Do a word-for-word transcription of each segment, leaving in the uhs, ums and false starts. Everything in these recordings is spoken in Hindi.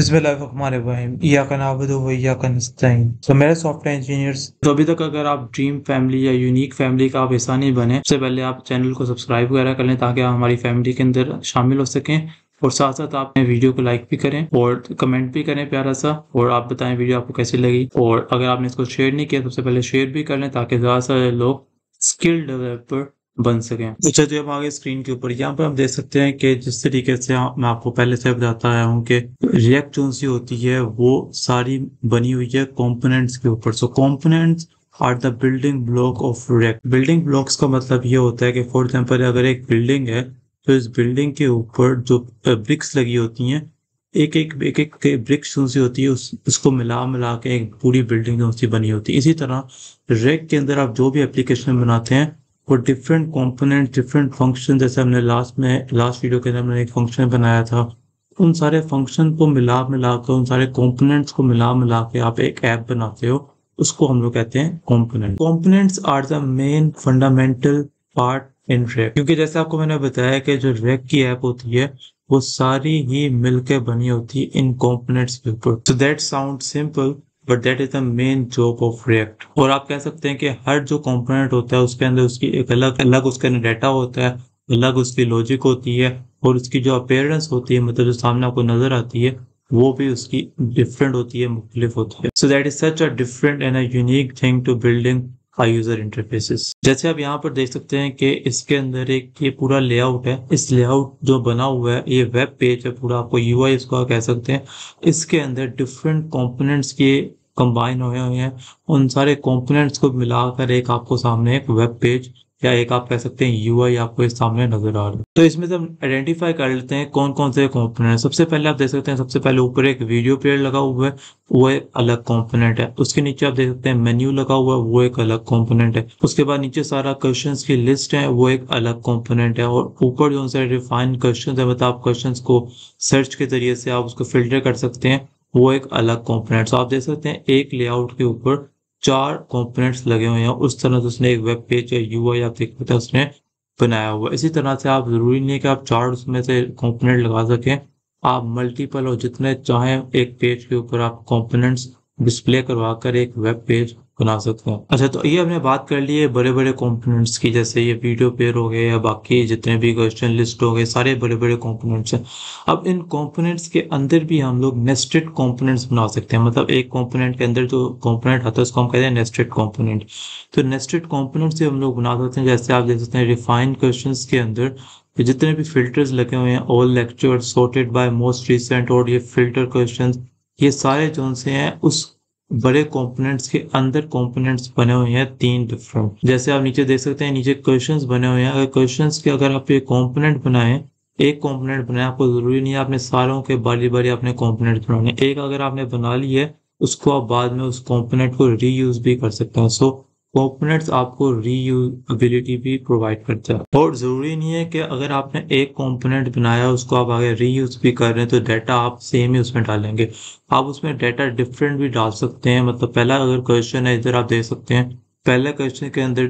बिस्मिल्लाहिर्रहमानिर्रहीम इय्याका नअबुदु व इय्याका नस्तईन। तो मेरे सॉफ्टवेयर इंजीनियर्स, तो अभी तक अगर आप ड्रीम फैमिली या यूनिक फैमिली का आप हिस्सा नहीं बने, सबसे पहले आप चैनल को सब्सक्राइब वगैरह कर लें ताकि आप हमारी फैमिली के अंदर शामिल हो सकें, और साथ साथ आप वीडियो को लाइक भी करें और कमेंट भी करें प्यारा सा, और आप बताएं वीडियो आपको कैसी लगी। और अगर आपने इसको शेयर नहीं किया तो सबसे पहले शेयर भी कर लें ताकि ज़्यादा से लोग स्किल डेवलपर बन सकें। अच्छा, तो हम आगे स्क्रीन के ऊपर यहाँ पर हम देख सकते हैं कि जिस तरीके से मैं आपको पहले से बताता आया हूँ कि रिएक्ट जो सी होती है वो सारी बनी हुई है कॉम्पोनेंट्स के ऊपर। So components are the building block of React. Building blocks का मतलब ये होता है कि फॉर एग्जाम्पल अगर एक बिल्डिंग है तो इस बिल्डिंग के ऊपर जो ब्रिक्स लगी होती हैं, एक एक एक एक ब्रिक्स जो सी होती है उस, उसको मिला मिला के एक पूरी बिल्डिंग जो सी बनी होती है। इसी तरह रिएक्ट के अंदर आप जो भी एप्लीकेशन बनाते हैं और डिफरेंट कंपोनेंट डिफरेंट फंक्शन, जैसे हमने लास्ट में लास्ट वीडियो के अंदर हमने एक फंक्शन बनाया था, उन सारे फंक्शन को मिला मिला कर उन सारे कंपोनेंट्स को मिला मिला के आप एक ऐप बनाते हो, उसको हम लोग कहते हैं component. Components are the main fundamental part in React, क्योंकि जैसे आपको मैंने बताया कि जो रिएक्ट की ऐप होती है वो सारी ही मिलके बनी होती है इन कंपोनेंट्स के ऊपर। So that sound simple but that is the main job of React. और आप कह सकते हैं कि हर जो कंपोनेंट होता है उसके अंदर उसकी एक अलग अलग उसके अंदर डाटा होता है, अलग उसकी लॉजिक होती है, और उसकी जो अपीयरेंस होती है मतलब जो सामने आपको नजर आती है वो भी उसकी डिफरेंट होती है, मुख्तलिफ होती है। So that is such a different and a unique thing to building high user interfaces. जैसे आप यहाँ पर देख सकते हैं कि इसके अंदर एक ये पूरा लेआउट है, इस लेआउट जो बना हुआ है ये वेब पेज है पूरा, आपको यूआई इसको आप कह सकते हैं। इसके अंदर डिफरेंट कंपोनेंट्स के कंबाइन हुए हुए हैं, उन सारे कंपोनेंट्स को मिलाकर एक आपको सामने एक वेब पेज या एक आप कह सकते हैं यूआई आपको इस सामने नजर आ रहा है। तो इसमें से हम आइडेंटिफाई कर लेते हैं कौन कौन से कंपोनेंट। सबसे पहले आप देख सकते हैं, सबसे पहले ऊपर एक वीडियो प्लेयर लगा हुआ है वो एक अलग कंपोनेंट है, उसके नीचे आप देख सकते हैं मेन्यू लगा हुआ है वो एक अलग कंपोनेंट है, उसके बाद नीचे सारा क्वेश्चन की लिस्ट है वो एक अलग कंपोनेंट है, और ऊपर जो उनसे रिफाइन क्वेश्चन है मतलब आप क्वेश्चन को सर्च के जरिए से आप उसको फिल्टर कर सकते हैं वो एक अलग कंपोनेंट। तो आप देख सकते हैं एक लेआउट के ऊपर चार कंपोनेंट्स लगे हुए हैं, उस तरह से उसने एक वेब पेज या यूआई आप देख सकते हैं उसने बनाया हुआ। इसी तरह से आप जरूरी नहीं है कि आप चार उसमें से कंपोनेंट लगा सकें, आप मल्टीपल और जितने चाहें एक पेज के ऊपर आप कंपोनेंट्स डिस्प्ले करवा कर एक वेब पेज बना सकते हैं। अच्छा, तो ये हमने बात कर ली है बड़े बड़े कंपोनेंट्स की, जैसे ये वीडियो पेयर हो गए या बाकी जितने भी क्वेश्चन लिस्ट हो गए, सारे बड़े बड़े कंपोनेंट्स हैं। अब इन कंपोनेंट्स के अंदर भी हम लोग नेस्टेड कंपोनेंट्स बना सकते हैं, मतलब एक कंपोनेंट के अंदर जो कंपोनेंट आता है उसको हम कहते हैं नेस्टेड कंपोनेंट। तो नेस्टेड कंपोनेंट से हम लोग बना सकते हैं, जैसे आप देख सकते हैं रिफाइंड क्वेश्चन के अंदर जितने भी फिल्टर्स लगे हुए हैं, all lecture, sorted by most recent, और ये फिल्टर क्वेश्चन, ये सारे जो से हैं उस बड़े कंपोनेंट्स के अंदर कंपोनेंट्स बने हुए हैं तीन डिफरेंट। जैसे आप नीचे देख सकते हैं नीचे क्वेश्चंस बने हुए हैं, अगर क्वेश्चंस के अगर आप ये कंपोनेंट बनाएं, एक कंपोनेंट बनाएं, आपको जरूरी नहीं है आपने सारों के बारी बारी अपने कंपोनेंट बनाने, एक अगर आपने बना ली है उसको आप बाद में उस कंपोनेंट को रीयूज भी कर सकते हैं। सो कंपोनेंट्स आपको रीयूजेबिलिटी भी प्रोवाइड करता है, और जरूरी नहीं है कि अगर आपने एक कंपोनेंट बनाया उसको आप आगे रीयूज भी कर रहे हैं तो डाटा आप सेम ही उसमें डालेंगे, आप उसमें डाटा डिफरेंट भी डाल सकते हैं। मतलब पहला अगर क्वेश्चन है इधर आप देख सकते हैं, पहले क्वेश्चन के अंदर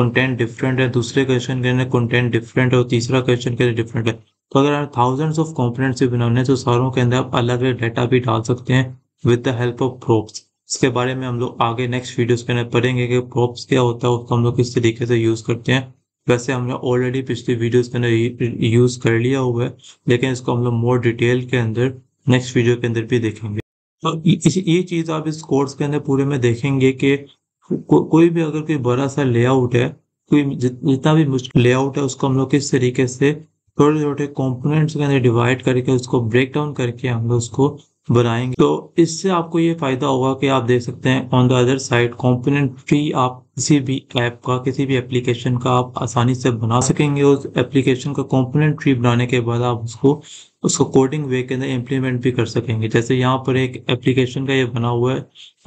कंटेंट डिफरेंट है, दूसरे क्वेश्चन के अंदर कंटेंट डिफरेंट है, और तीसरा क्वेश्चन के अंदर डिफरेंट है। तो अगर आप थाउजेंड्स ऑफ कंपोनेंट्स भी बनाने हैं तो सारों के अंदर आप अलग अलग डाटा भी डाल सकते हैं with the help of props. इसके बारे में हम लोग आगे नेक्स्ट वीडियोस के अंदर पढ़ेंगे कि प्रोब्स क्या होता है, उसको हम लोग किस तरीके से यूज़ करते हैं। वैसे हमने ऑलरेडी पिछली वीडियोस के अंदर यूज़ कर लिया हुआ है, लेकिन इसको हम लोग मोर डिटेल के अंदर नेक्स्ट वीडियो के अंदर भी देखेंगे। तो ये चीज़ आप इस कोर्स के अंदर पूरे में देखेंगे कि को, कोई भी अगर कोई बड़ा सा लेआउट है, कोई जितना भी मुश्किल लेआउट है उसको हम लोग किस तरीके से छोटे छोटे कंपोनेंट्स के अंदर डिवाइड करके उसको ब्रेक डाउन करके हम लोग उसको बनाएंगे। तो इससे आपको ये फायदा होगा कि आप देख सकते हैं on the other side component free आप किसी भी ऐप का किसी भी एप्लीकेशन का आप आसानी से बना सकेंगे। उस एप्लीकेशन का कंपोनेंट फ्री बनाने के बाद आप उसको उसको कोडिंग वे के अंदर इम्प्लीमेंट भी कर सकेंगे। जैसे यहाँ पर एक एप्लीकेशन का ये बना हुआ है,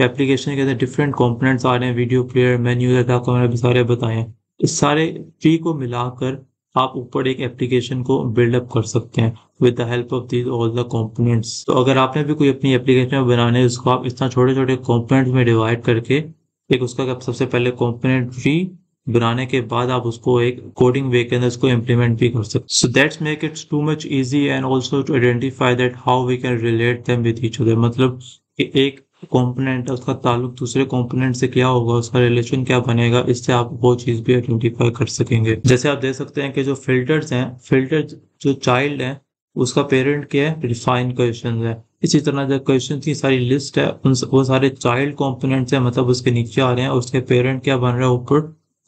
एप्लीकेशन के अंदर डिफरेंट कंपोनेंट्स आ रहे हैं, वीडियो प्लेयर, मेन्यू, आपको मैंने भी सारे बताए। इस सारे फ्री को मिलाकर आप ऊपर एक एप्लीकेशन को बिल्डअप कर सकते हैं with the help of these all the components. तो अगर आपने भी कोई अपनी एप्लीकेशन बनाने है उसको आप इतना छोटे छोटे कंपोनेंट्स में डिवाइड करके एक उसका सबसे पहले कंपोनेंट फ्री बनाने के बाद आप उसको एक कोडिंग वे के अंदर इसको इम्प्लीमेंट भी कर सकते। So that's make it's too much easy and also to identify that how we can relate them with each other. मतलब कि एक कंपोनेंट उसका ताल्लुक दूसरे कंपोनेंट से क्या होगा, उसका रिलेशन क्या बनेगा, इससे आप वो चीज भी आइडेंटिफाई कर सकेंगे। जैसे आप देख सकते हैं कि जो फिल्टर्स हैं, फिल्टर जो चाइल्ड है उसका पेरेंट क्या है, रिफाइन क्वेश्चन है। इसी तरह जो क्वेश्चन की सारी लिस्ट है उन वो सारे चाइल्ड कंपोनेंट्स हैं, मतलब उसके नीचे आ रहे हैं, और उसके पेरेंट क्या बन रहा है, ऊपर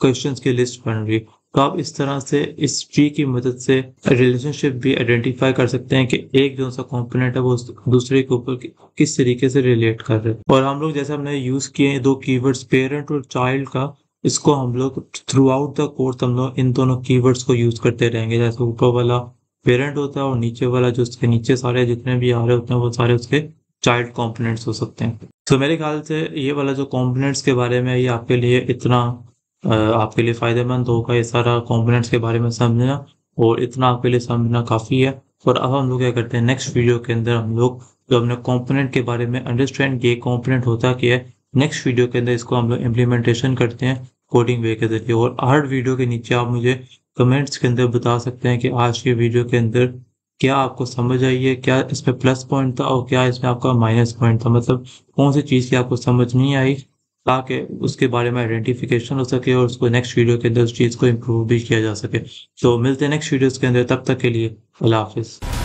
क्वेश्चंस की लिस्ट बन रही है। तो आप इस तरह से इस ट्री की मदद से रिलेशनशिप भी आइडेंटिफाई कर सकते हैं कि एक जो सा कंपोनेंट है वो दूसरे के ऊपर किस तरीके से रिलेट कर रहे हैं। और हम लोग जैसे हमने यूज किए दो कीवर्ड्स पेरेंट और चाइल्ड का, इसको हम लोग थ्रू आउट द कोर्स हम लोग इन दोनों कीवर्ड्स को यूज करते रहेंगे। जैसे ऊपर वाला पेरेंट होता है और नीचे वाला जो उसके नीचे सारे जितने भी आ रहे होते हैं वो सारे उसके चाइल्ड कंपोनेंट्स हो सकते हैं। तो मेरे ख्याल से ये वाला जो कंपोनेंट्स के बारे में ये आपके लिए इतना आपके लिए फ़ायदेमंद होगा, ये सारा कंपोनेंट्स के बारे में समझना, और इतना आपके लिए समझना काफ़ी है। और अब हम लोग क्या करते हैं, नेक्स्ट वीडियो के अंदर हम लोग जो हमने कंपोनेंट के बारे में अंडरस्टैंड किया कंपोनेंट होता क्या है, नेक्स्ट वीडियो के अंदर इसको हम लोग इम्प्लीमेंटेशन करते हैं कोडिंग वे के जरिए। और हर वीडियो के नीचे आप मुझे कमेंट्स के अंदर बता सकते हैं कि आज के वीडियो के अंदर क्या आपको समझ आई है, क्या इसमें प्लस पॉइंट था और क्या इसमें आपका माइनस पॉइंट था, मतलब कौन सी चीज़ की आपको समझ नहीं आई, ताकि उसके बारे में आइडेंटिफिकेशन हो सके और उसको नेक्स्ट वीडियो के अंदर उस चीज़ को इम्प्रूव भी किया जा सके। तो मिलते हैं नेक्स्ट वीडियोज़ के अंदर, तब तक के लिए अल्लाह हाफिज़।